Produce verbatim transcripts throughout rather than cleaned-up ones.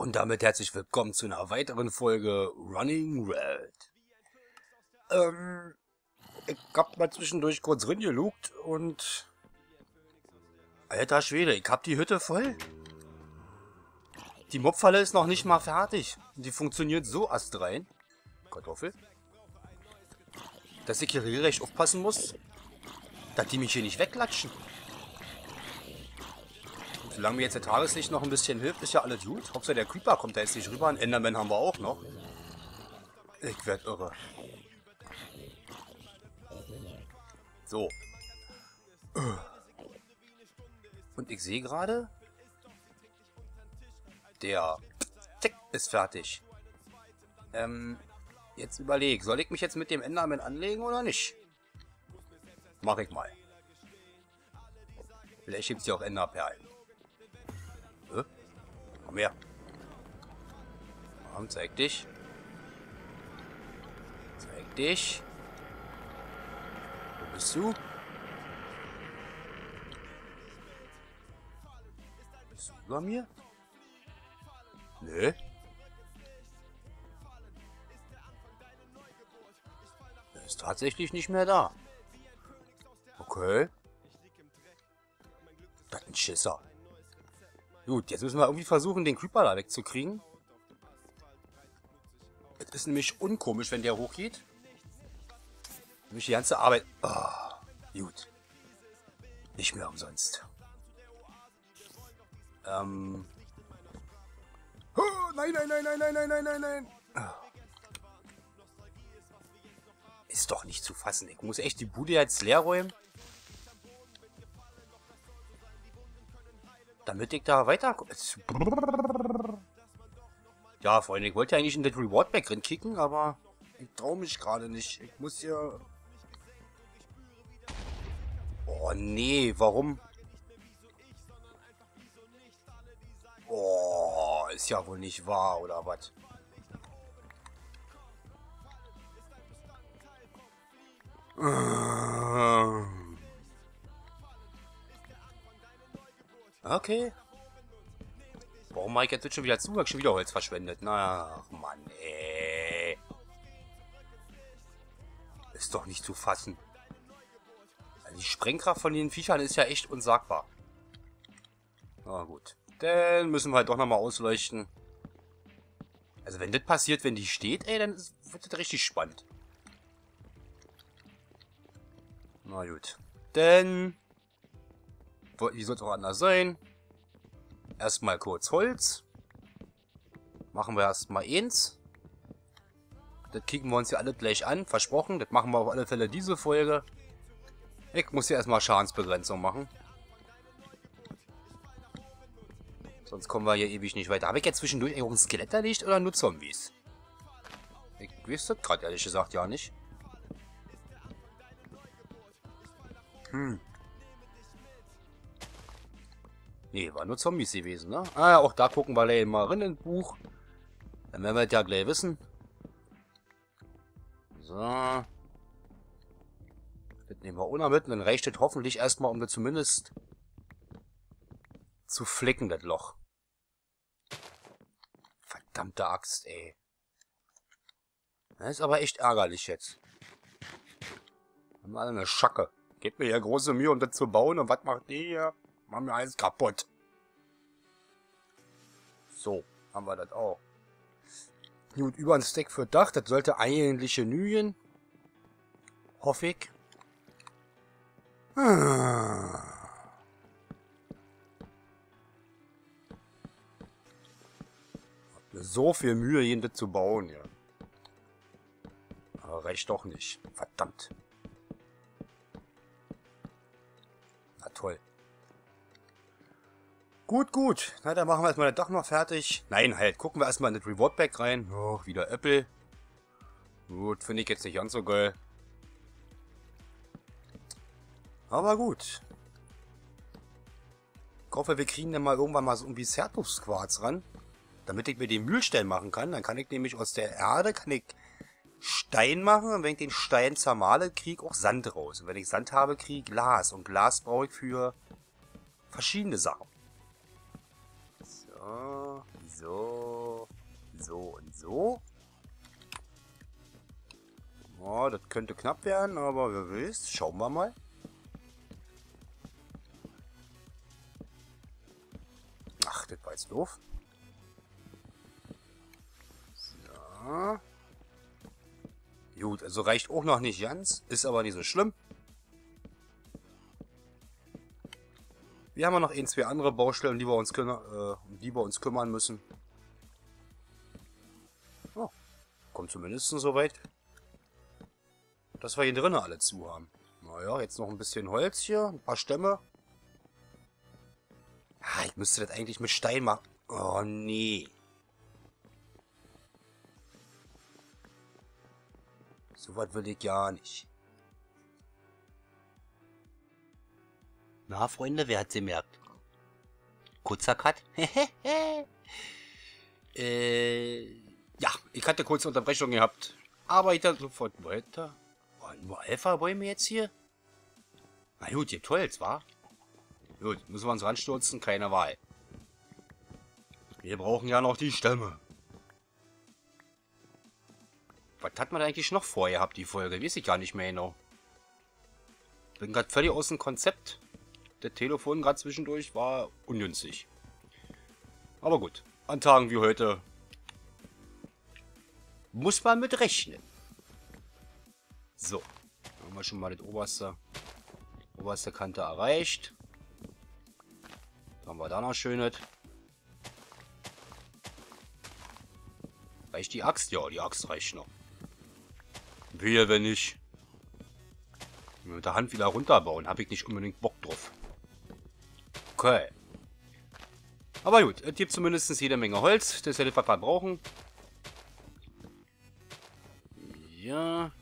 Und damit herzlich willkommen zu einer weiteren Folge Running Red. Ähm, ich hab mal zwischendurch kurz reingelugt und... Alter Schwede, ich hab die Hütte voll. Die Mopfalle ist noch nicht mal fertig. Die funktioniert so astrein. Kartoffel. Dass ich hier regelrecht aufpassen muss, dass die mich hier nicht weglatschen. Solange mir jetzt der Tageslicht noch ein bisschen hilft, ist ja alles gut. Hauptsache der Creeper kommt da jetzt nicht rüber. Ein Enderman haben wir auch noch. Ich werd irre. So. Und ich sehe gerade, der Tick ist fertig. Ähm, jetzt überleg, soll ich mich jetzt mit dem Enderman anlegen oder nicht? Mach ich mal. Vielleicht gibt's ja auch Enderperlen. Komm her. Komm, zeig dich. Zeig dich. Wo bist du? Bist du über mir? Nö. Er ist tatsächlich nicht mehr da. Okay. Das ist ein Schisser. Gut, jetzt müssen wir irgendwie versuchen, den Creeper da wegzukriegen. Es ist nämlich unkomisch, wenn der hochgeht. Nämlich die ganze Arbeit... Oh, gut. Nicht mehr umsonst. Ähm... Oh, nein, nein, nein, nein, nein, nein, nein, nein, nein. Ist doch nicht zu fassen. Ich muss echt die Bude jetzt leer räumen. Damit ich da weiterkomme. Ja, Freunde, ich wollte eigentlich in den Rewardback reinkicken, aber ich traue mich gerade nicht. Ich muss hier... Oh, nee, warum? Oh, ist ja wohl nicht wahr, oder was? Okay. Warum mache ich jetzt schon wieder zu? Habe ich schon wieder Holz verschwendet? Na, ach Mann, ey. Ist doch nicht zu fassen. Die Sprengkraft von den Viechern ist ja echt unsagbar. Na gut. Dann müssen wir halt doch nochmal ausleuchten. Also wenn das passiert, wenn die steht, ey, dann wird das richtig spannend. Na gut. Dann... Wie soll es auch anders sein? Erstmal kurz Holz. Machen wir erstmal eins. Das kicken wir uns ja alle gleich an. Versprochen. Das machen wir auf alle Fälle diese Folge. Ich muss hier erstmal Schadensbegrenzung machen. Sonst kommen wir hier ewig nicht weiter. Habe ich jetzt zwischendurch irgendein Skelett erlegt oder nur Zombies? Ich weiß das gerade ehrlich gesagt ja nicht. Hm. Nee, waren nur Zombies gewesen, ne? Ah ja, auch da gucken wir gleich mal rein ins Buch. Dann werden wir das ja gleich wissen. So. Das nehmen wir ohne mit. Und dann reicht das hoffentlich erstmal, um das zumindest zu flicken, das Loch. Verdammte Axt, ey. Das ist aber echt ärgerlich jetzt. Haben wir alle eine Schacke. Gebt mir hier große Mühe, um das zu bauen. Und was macht ihr hier? Machen wir alles kaputt. So, haben wir das auch. Gut, über ein Stack für Dach. Das sollte eigentlich genügen. Hoffe ich. Ah. Hat mir so viel Mühe, hier das zu bauen, ja. Aber reicht doch nicht. Verdammt. Na toll. Gut, gut. Na, dann machen wir erstmal das Dach noch fertig. Nein, halt. Gucken wir erstmal in das Rewardback rein. Oh, wieder Äpfel. Gut, finde ich jetzt nicht ganz so geil. Aber gut. Ich hoffe, wir kriegen dann mal irgendwann mal so irgendwie Certus-Quarz ran. Damit ich mir den Mühlstein machen kann. Dann kann ich nämlich aus der Erde, kann ich Stein machen. Und wenn ich den Stein zermale, kriege ich auch Sand raus. Und wenn ich Sand habe, kriege ich Glas. Und Glas brauche ich für verschiedene Sachen. So. Ja, das könnte knapp werden, aber wer will's, schauen wir mal. Ach, das war jetzt doof. So. Gut, also reicht auch noch nicht ganz, ist aber nicht so schlimm. Wir haben ja noch ein, zwei andere Baustellen, die wir uns, äh, die wir uns kümmern müssen. Oh, kommt zumindest soweit, dass wir hier drinnen alle zu haben. Naja, jetzt noch ein bisschen Holz hier, ein paar Stämme. Ah, ich müsste das eigentlich mit Stein machen. Oh, nee. So was will ich gar nicht. Na, Freunde, wer hat's gemerkt? Kurzer Cut? äh, ja, ich hatte kurze Unterbrechung gehabt. Aber ich dachte sofort weiter. Oh, nur Alpha-Bäume jetzt hier? Na gut, ihr Holz, wa? Gut, müssen wir uns ranstürzen, keine Wahl. Wir brauchen ja noch die Stämme. Was hat man eigentlich noch vorher gehabt, die Folge? Weiß ich gar nicht mehr genau. Bin gerade völlig aus dem Konzept. Der Telefon gerade zwischendurch war ungünstig. Aber gut, an Tagen wie heute muss man mit rechnen. So, haben wir schon mal das oberste, oberste Kante erreicht. Dann haben wir da noch Schönes. Reicht die Axt? Ja, die Axt reicht noch. Wehe, wenn nicht. Wenn wir mit der Hand wieder runterbauen, habe ich nicht unbedingt Bock drauf. Okay. Aber gut, es gibt zumindest jede Menge Holz, das wir Papa brauchen. Ja.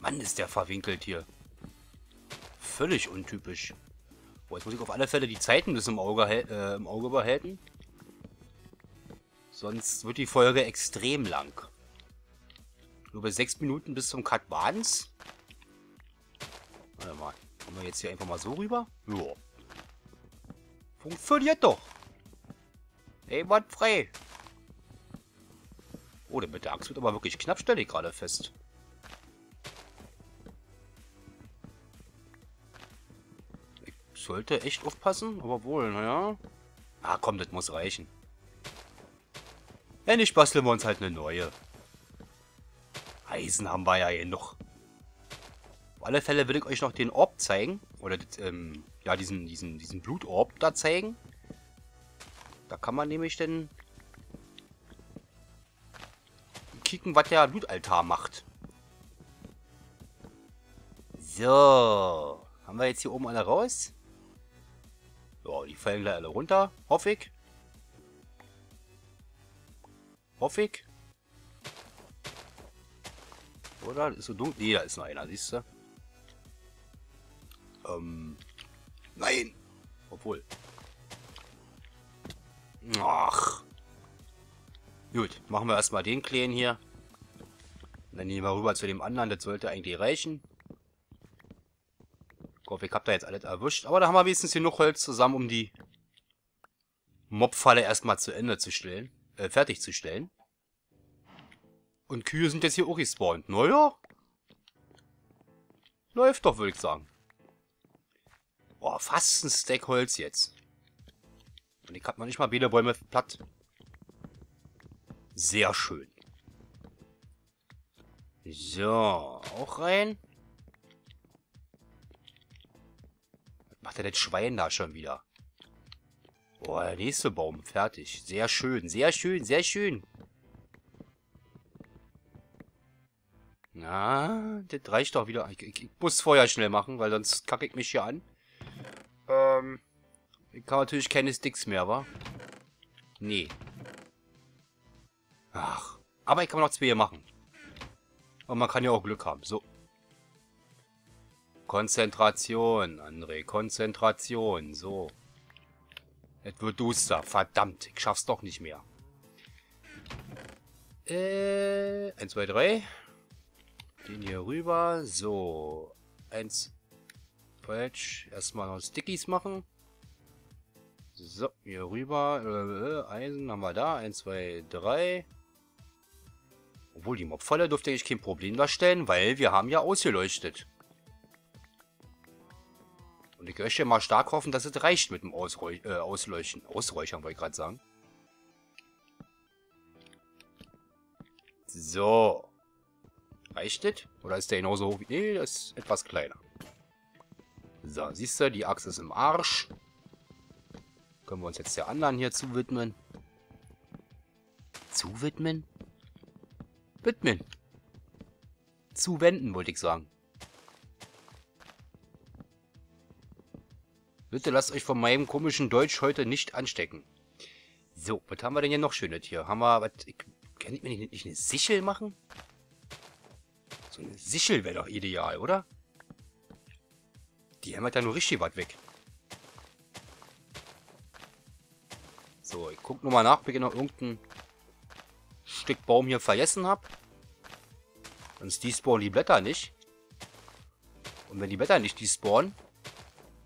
Mann, ist der verwinkelt hier. Völlig untypisch. Boah, jetzt muss ich auf alle Fälle die Zeiten bis im Auge, äh, im Auge behalten. Sonst wird die Folge extrem lang. Nur bei sechs Minuten bis zum Cut waren's. Warte mal, kommen wir jetzt hier einfach mal so rüber? Ja. Funktioniert doch. Ey, was frei. Oh, der mit der Axt wird aber wirklich knapp, stelle ich gerade fest. Ich sollte echt aufpassen, aber wohl, naja. Ah, komm, das muss reichen. Wenn nicht, basteln wir uns halt eine neue. Eisen haben wir ja hier noch. Auf alle Fälle will ich euch noch den Orb zeigen. Oder ähm, ja, diesen, diesen, diesen Blutorb da zeigen. Da kann man nämlich dann kicken, was der Blutaltar macht. So. Haben wir jetzt hier oben alle raus? Ja, die fallen gleich alle runter. Hoffe ich. Hoffe ich. Oder? Das ist so dunkel. Nee, da ist noch einer, siehst du? Ähm. Nein! Obwohl. Ach. Gut, machen wir erstmal den kleinen hier. Und dann gehen wir rüber zu dem anderen. Das sollte eigentlich reichen. Ich hoffe, ich hab da jetzt alles erwischt. Aber da haben wir wenigstens genug Holz zusammen, um die Mopfalle erstmal zu Ende zu stellen. Äh, fertigzustellen. Und Kühe sind jetzt hier auch gespawnt. Naja. Läuft doch, würde ich sagen. Boah, fast ein Stack Holz jetzt. Und ich habe noch nicht mal viele Bäume platt. Sehr schön. So, auch rein. Was macht denn das Schwein da schon wieder? Boah, der nächste Baum. Fertig. Sehr schön, sehr schön, sehr schön. Na, das reicht doch wieder. Ich, ich, ich muss vorher schnell machen, weil sonst kacke ich mich hier an. Ähm, ich kann natürlich keine Sticks mehr, wa? Nee. Ach, aber ich kann noch zwei hier machen. Und man kann ja auch Glück haben, so. Konzentration, André, Konzentration, so. Es wird duster, verdammt, ich schaff's doch nicht mehr. Äh, eins, zwei, drei... Den hier rüber. So. Eins. Falsch. Erstmal noch Stickies machen. So. Hier rüber. Äh, Eisen haben wir da. Eins, zwei, drei. Obwohl, die Mopfalle dürfte eigentlich kein Problem darstellen, weil wir haben ja ausgeleuchtet. Und ich möchte mal stark hoffen, dass es reicht mit dem Ausräu äh, Ausleuchten. Ausräuchern, wollte ich gerade sagen. So. Reicht das? Oder ist der genauso hoch wie... Nee, das ist etwas kleiner. So, siehst du, die Axt ist im Arsch. Können wir uns jetzt der anderen hier zuwidmen. Zuwidmen? Widmen. Zuwenden, wollte ich sagen. Bitte lasst euch von meinem komischen Deutsch heute nicht anstecken. So, was haben wir denn hier noch Schönes hier? Haben wir, was, ich, kann ich mir nicht, nicht eine Sichel machen? So eine Sichel wäre doch ideal, oder? Die hämmert ja nur richtig was weg. So, ich guck nochmal nach, ob ich noch irgendein Stück Baum hier vergessen habe. Sonst despawnen die Blätter nicht. Und wenn die Blätter nicht despawnen,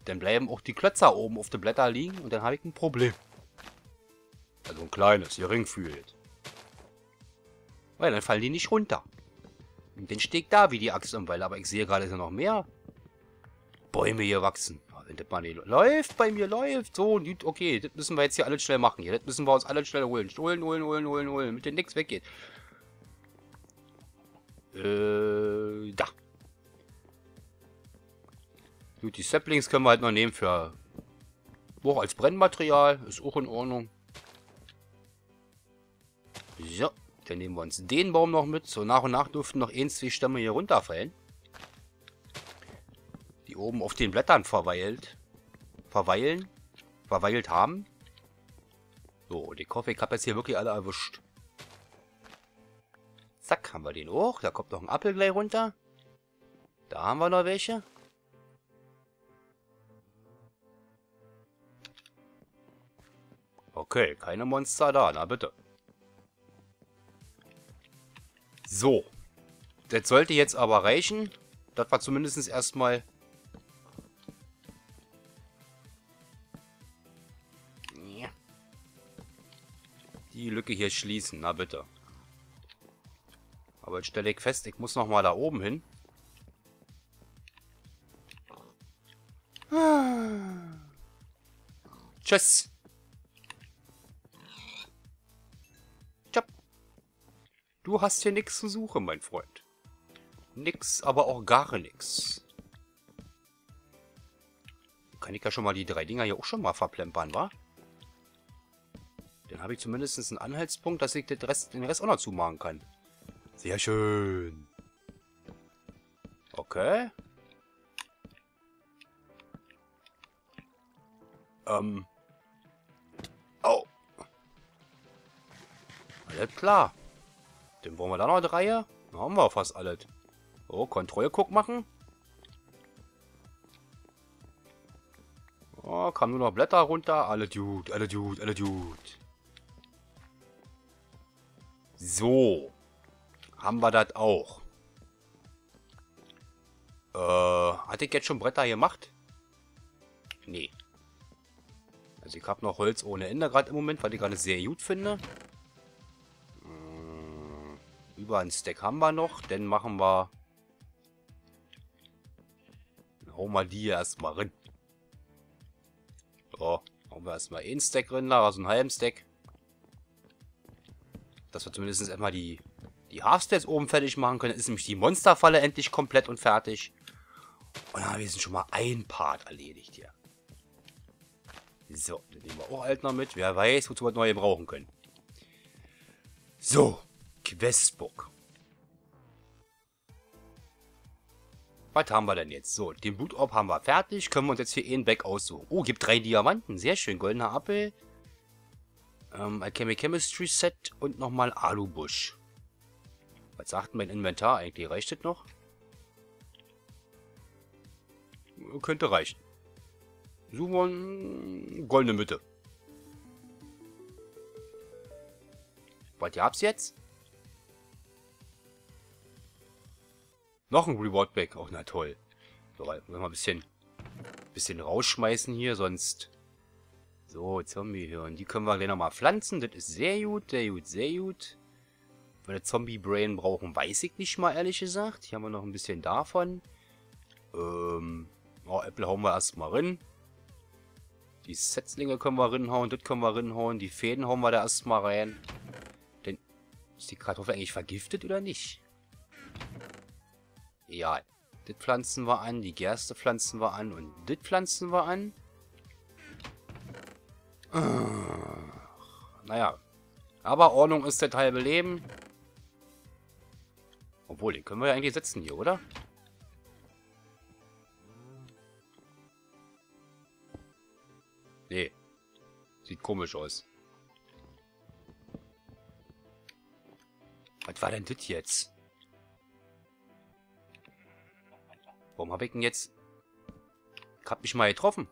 dann bleiben auch die Klötzer oben auf den Blättern liegen und dann habe ich ein Problem. Also ein kleines, geringfügig. Weil dann fallen die nicht runter. Und dann stehe ich da wie die Axt im Wald, aber ich sehe gerade noch mehr Bäume hier wachsen. Wenn das mal nicht läuft, bei mir läuft. So, okay, das müssen wir jetzt hier alles schnell machen. Hier, das müssen wir uns alles schnell holen. Holen, holen, holen, holen, holen, damit denn nichts weggeht. Äh, da. Gut, die Saplings können wir halt noch nehmen für... Auch als Brennmaterial. Ist auch in Ordnung. So, dann nehmen wir uns den Baum noch mit. So, nach und nach dürften noch ein, zwei Stämme hier runterfallen. Die oben auf den Blättern verweilt. Verweilen. Verweilt haben. So, und ich hoffe, ich habe jetzt hier wirklich alle erwischt. Zack, haben wir den auch. Da kommt noch ein Apfel gleich runter. Da haben wir noch welche. Okay, keine Monster da, na bitte. So. Das sollte jetzt aber reichen. Das war zumindest erstmal... Die Lücke hier schließen, na bitte. Aber jetzt stelle ich fest, ich muss nochmal da oben hin. Ah. Tschüss. Du hast hier nichts zu suchen, mein Freund. Nix, aber auch gar nix. Kann ich ja schon mal die drei Dinger hier auch schon mal verplempern, wa? Dann habe ich zumindest einen Anhaltspunkt, dass ich den Rest, den Rest auch noch zumachen kann. Sehr schön. Okay. Ähm. Oh. Alles klar. Dann wollen wir da noch drei. Dann haben wir fast alles. Oh, Kontrollguck machen. Oh, kam nur noch Blätter runter. Alle gut, alle gut, alle gut. So. Haben wir das auch. Äh, hatte ich jetzt schon Bretter gemacht? Nee. Also ich habe noch Holz ohne Ende gerade im Moment, weil ich gerade sehr gut finde. Über einen Stack haben wir noch, dann machen wir. Dann hauen wir die erstmal rein. So, hauen wir erstmal einen Stack rein, da, also einen halben Stack. Dass wir zumindest erstmal die, die Half-Stacks oben fertig machen können. Dann ist nämlich die Monsterfalle endlich komplett und fertig. Und dann haben wir jetzt schon mal ein Part erledigt hier. So, dann nehmen wir auch Altner mit. Wer weiß, wozu wir neue brauchen können. So. Questbook. Was haben wir denn jetzt? So, den Blutorb haben wir fertig. Können wir uns jetzt hier einen Back aussuchen. Oh, gibt drei Diamanten. Sehr schön. Goldener Apfel. Ähm, Alchemy Chemistry Set und nochmal Alubusch. Was sagt mein Inventar eigentlich? Reicht das noch? Könnte reichen. Suchen wir eine goldene Mitte. Was gab's jetzt? Noch ein Rewardback. Auch na toll. So, mal ein bisschen, bisschen rausschmeißen hier, sonst... So, Zombie hier. Und die können wir gleich nochmal pflanzen. Das ist sehr gut, sehr gut, sehr gut. Wenn wir Zombie-Brain brauchen, weiß ich nicht mal, ehrlich gesagt. Hier haben wir noch ein bisschen davon. Ähm, oh, Äpfel hauen wir erstmal rein. Die Setzlinge können wir reinhauen, das können wir reinhauen. Die Fäden hauen wir da erstmal rein. Denn ist die Kartoffel eigentlich vergiftet oder nicht? Ja, das pflanzen wir an, die Gerste pflanzen wir an und das pflanzen wir an. Ach, naja. Aber Ordnung ist das halbe Leben. Obwohl, den können wir ja eigentlich setzen hier, oder? Nee. Sieht komisch aus. Was war denn das jetzt? Warum habe ich denn jetzt... Ich hab mich mal getroffen.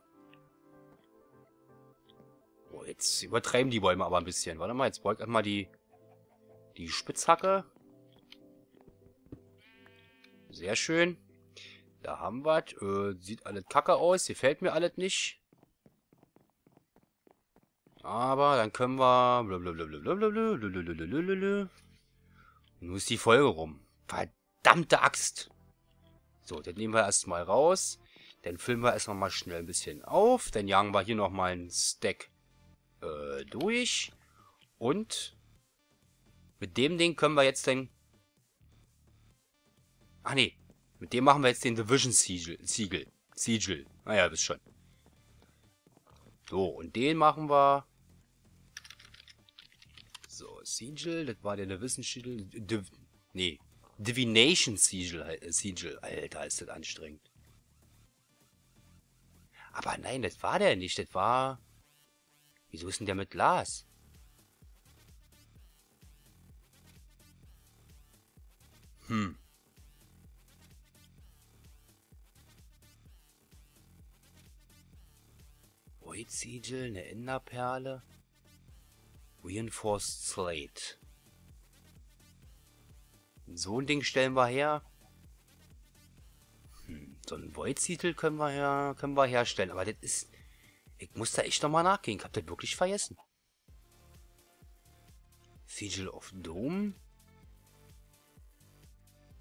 Oh, jetzt übertreiben die Bäume aber ein bisschen. Warte mal, jetzt beugt erstmal die... Die Spitzhacke. Sehr schön. Da haben wir es. Äh, sieht alles kacke aus. Gefällt mir alles nicht. Aber dann können wir... Nun ist die Folge rum. Verdammte Axt. So, dann nehmen wir erstmal raus. Dann füllen wir erst nochmal schnell ein bisschen auf. Dann jagen wir hier nochmal einen Stack äh, durch. Und mit dem Ding können wir jetzt den... Ach nee, mit dem machen wir jetzt den Divination Siegel. Siegel. Siegel. Naja, bis schon. So, und den machen wir. So, Siegel, das war der Divination Siegel. Div nee, Divination Siegel, äh, Siegel. Alter, ist das anstrengend. Aber nein, das war der nicht. Das war... Wieso ist denn der mit Glas? Hm. Void Sigil, eine Enderperle. Reinforced Slate. So ein Ding stellen wir her. Hm, so ein Void Sigil können wir her, können wir herstellen. Aber das ist... Ich muss da echt nochmal nachgehen. Ich hab das wirklich vergessen. Sigil of Doom.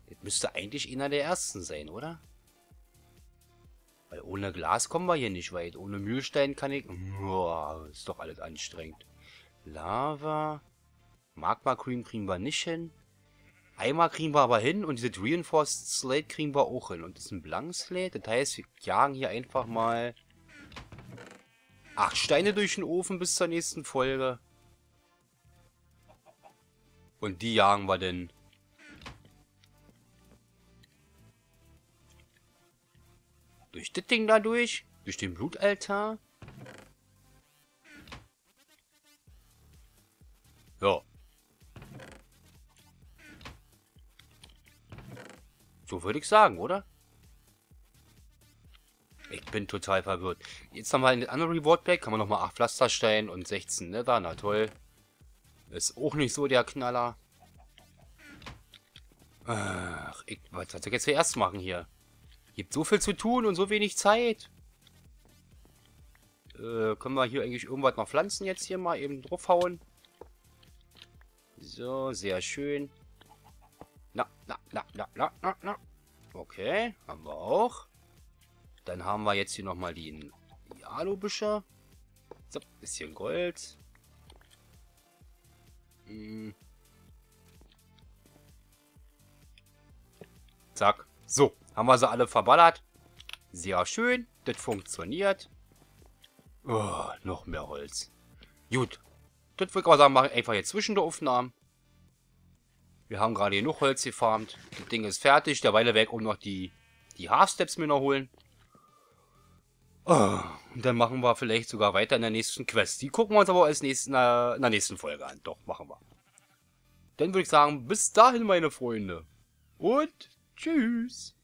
Das müsste eigentlich einer der ersten sein, oder? Weil ohne Glas kommen wir hier nicht weit. Ohne Mühlstein kann ich... Boah, ist doch alles anstrengend. Lava. Magma Cream kriegen wir nicht hin. Eimer kriegen wir aber hin. Und diese Reinforced Slate kriegen wir auch hin. Und das ist ein Blank-Slate. Das heißt, wir jagen hier einfach mal... acht Steine durch den Ofen bis zur nächsten Folge. Und die jagen wir denn... Durch das Ding da durch, durch den Blutaltar. Ja. So würde ich sagen, oder? Ich bin total verwirrt. Jetzt nochmal in den anderen Rewardback. Kann man nochmal acht Pflastersteine und sechzehn Nether. Na toll. Ist auch nicht so der Knaller. Ach, ich, was soll ich jetzt zuerst machen hier? Gibt so viel zu tun und so wenig Zeit. Äh, können wir hier eigentlich irgendwas noch pflanzen jetzt hier mal eben draufhauen? So, sehr schön. Na, na, na, na, na, na, na. Okay, haben wir auch. Dann haben wir jetzt hier nochmal die, die Alubüsche. So, bisschen Gold. Hm. Zack. So. Haben wir sie alle verballert. Sehr schön. Das funktioniert. Oh, noch mehr Holz. Gut. Das würde ich mal sagen, mache ich einfach jetzt zwischen der Aufnahme. Wir haben gerade genug Holz gefarmt. Das Ding ist fertig. Derweil weg, um noch die, die Half-Steps mir noch holen. Oh, und dann machen wir vielleicht sogar weiter in der nächsten Quest. Die gucken wir uns aber als nächsten, äh, in der nächsten Folge an. Doch, machen wir. Dann würde ich sagen, bis dahin, meine Freunde. Und tschüss.